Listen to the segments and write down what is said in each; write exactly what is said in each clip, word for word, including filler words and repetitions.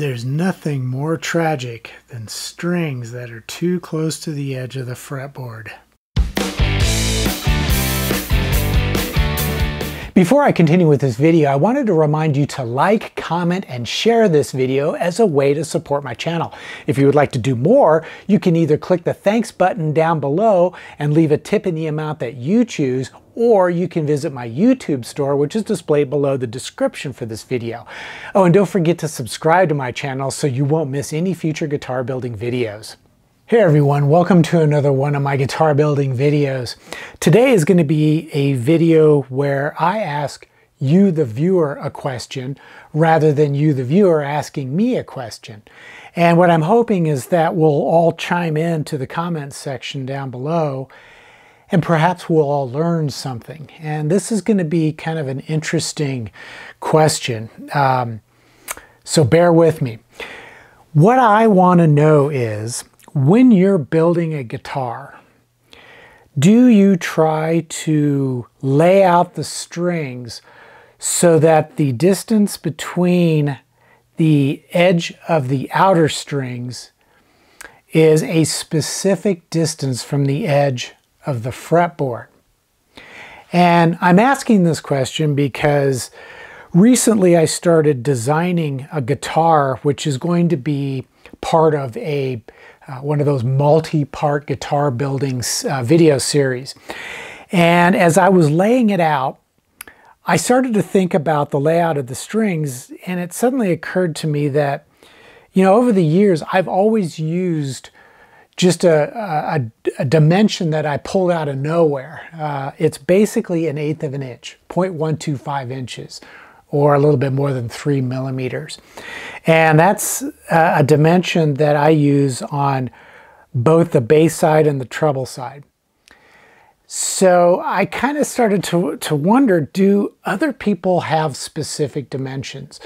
There's nothing more tragic than strings that are too close to the edge of the fretboard. Before I continue with this video, I wanted to remind you to like, comment, and share this video as a way to support my channel. If you would like to do more, you can either click the thanks button down below and leave a tip in the amount that you choose, or you can visit my YouTube store, which is displayed below the description for this video. Oh, and don't forget to subscribe to my channel so you won't miss any future guitar building videos. Hey everyone, welcome to another one of my guitar building videos. Today is going to be a video where I ask you, the viewer, a question rather than you, the viewer, asking me a question. And what I'm hoping is that we'll all chime in to the comments section down below, and perhaps we'll all learn something. And this is going to be kind of an interesting question. Um, so bear with me. What I want to know is, when you're building a guitar, do you try to lay out the strings so that the distance between the edge of the outer strings is a specific distance from the edge of the fretboard? And I'm asking this question because recently I started designing a guitar which is going to be part of a Uh, one of those multi-part guitar building uh, video series. And as I was laying it out, I started to think about the layout of the strings, and it suddenly occurred to me that, you know, over the years, I've always used just a, a, a dimension that I pulled out of nowhere. Uh, it's basically an eighth of an inch, point one two five inches, or a little bit more than three millimeters. And that's a dimension that I use on both the bass side and the treble side. So I kind of started to, to wonder, do other people have specific dimensions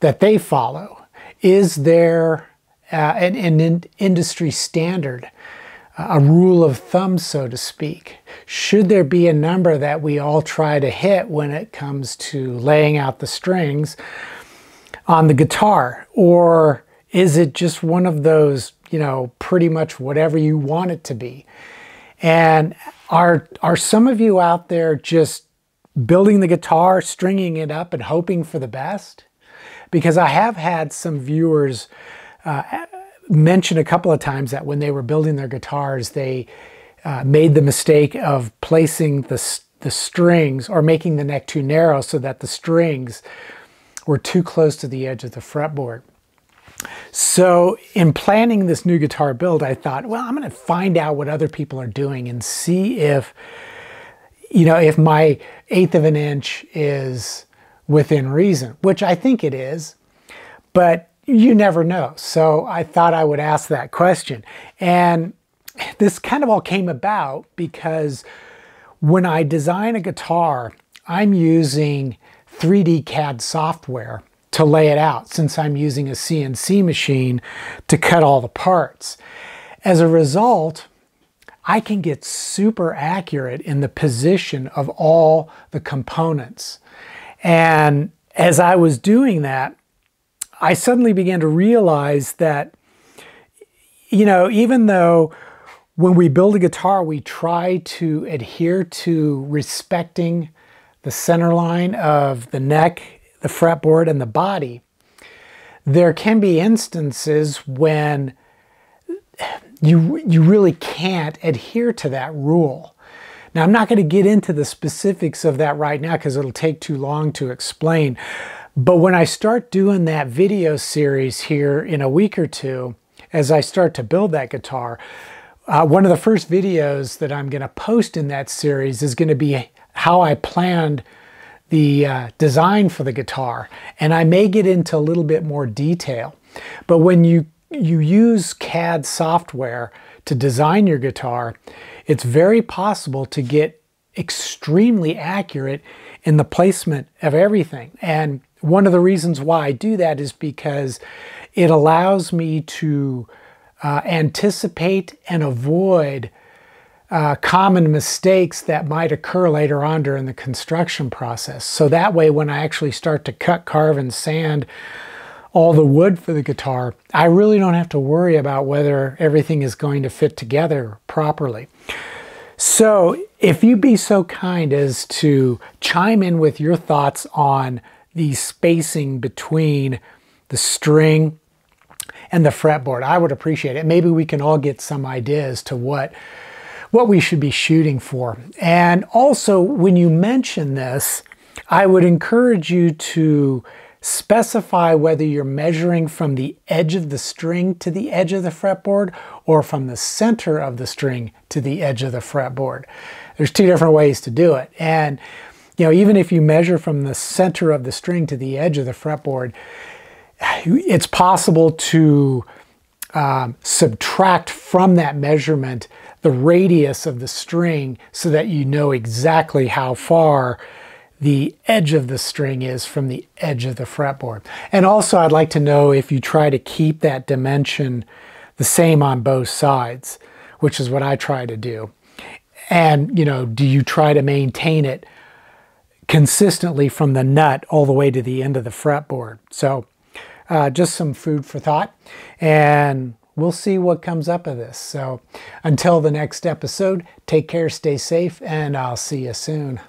that they follow? Is there uh, an, an industry standard, a rule of thumb, so to speak? Should there be a number that we all try to hit when it comes to laying out the strings on the guitar? Or is it just one of those, you know, pretty much whatever you want it to be? And are, are some of you out there just building the guitar, stringing it up, and hoping for the best? Because I have had some viewers uh, mentioned a couple of times that when they were building their guitars, they uh, made the mistake of placing the, the strings, or making the neck too narrow so that the strings were too close to the edge of the fretboard. So in planning this new guitar build, I thought, well, I'm going to find out what other people are doing and see if, you know, if my eighth of an inch is within reason, which I think it is, but you never know. So I thought I would ask that question. And this kind of all came about because when I design a guitar, I'm using three D C A D software to lay it out, since I'm using a C N C machine to cut all the parts. As a result, I can get super accurate in the position of all the components. And as I was doing that, I suddenly began to realize that, you know, even though when we build a guitar, we try to adhere to respecting the center line of the neck, the fretboard, and the body, there can be instances when you, you really can't adhere to that rule. Now, I'm not going to get into the specifics of that right now because it'll take too long to explain. But when I start doing that video series here in a week or two, as I start to build that guitar, uh, one of the first videos that I'm going to post in that series is going to be how I planned the uh, design for the guitar. And I may get into a little bit more detail. But when you, you use C A D software to design your guitar, it's very possible to get extremely accurate in the placement of everything. And one of the reasons why I do that is because it allows me to uh, anticipate and avoid uh, common mistakes that might occur later on during the construction process. So that way, when I actually start to cut, carve, and sand all the wood for the guitar, I really don't have to worry about whether everything is going to fit together properly. So if you'd be so kind as to chime in with your thoughts on the spacing between the string and the fretboard, I would appreciate it. Maybe we can all get some ideas to what, what we should be shooting for. And also, when you mention this, I would encourage you to specify whether you're measuring from the edge of the string to the edge of the fretboard or from the center of the string to the edge of the fretboard. There's two different ways to do it. And, you know, even if you measure from the center of the string to the edge of the fretboard, it's possible to um, subtract from that measurement the radius of the string so that you know exactly how far the edge of the string is from the edge of the fretboard. And also, I'd like to know if you try to keep that dimension the same on both sides, which is what I try to do. And, you know, do you try to maintain it consistently from the nut all the way to the end of the fretboard? So uh, just some food for thought, and we'll see what comes up of this. So until the next episode, take care, stay safe, and I'll see you soon.